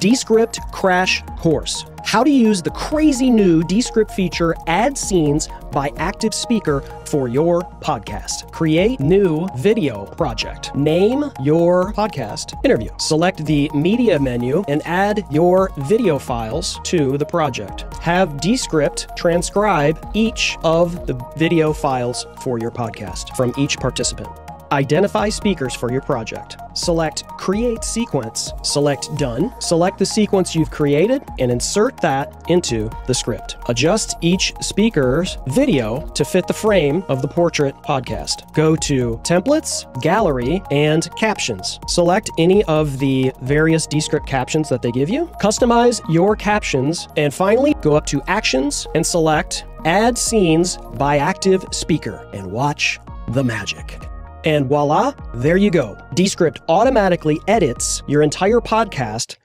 Descript Crash Course: How to Use the Crazy New Descript Feature Add Scenes by Active Speaker for Your Podcast. Create New Video Project. Name your podcast Interview. Select the Media menu and add your video files to the project. Have Descript transcribe each of the video files for your podcast from each participant. Identify speakers for your project. Select Create Sequence, select Done, select the sequence you've created, and insert that into the script. Adjust each speaker's video to fit the frame of the portrait podcast. Go to Templates, Gallery, and Captions. Select any of the various Descript captions that they give you. Customize your captions, and finally, go up to Actions and select Add Scenes by Active Speaker, and watch the magic. And voila, there you go. Descript automatically edits your entire podcast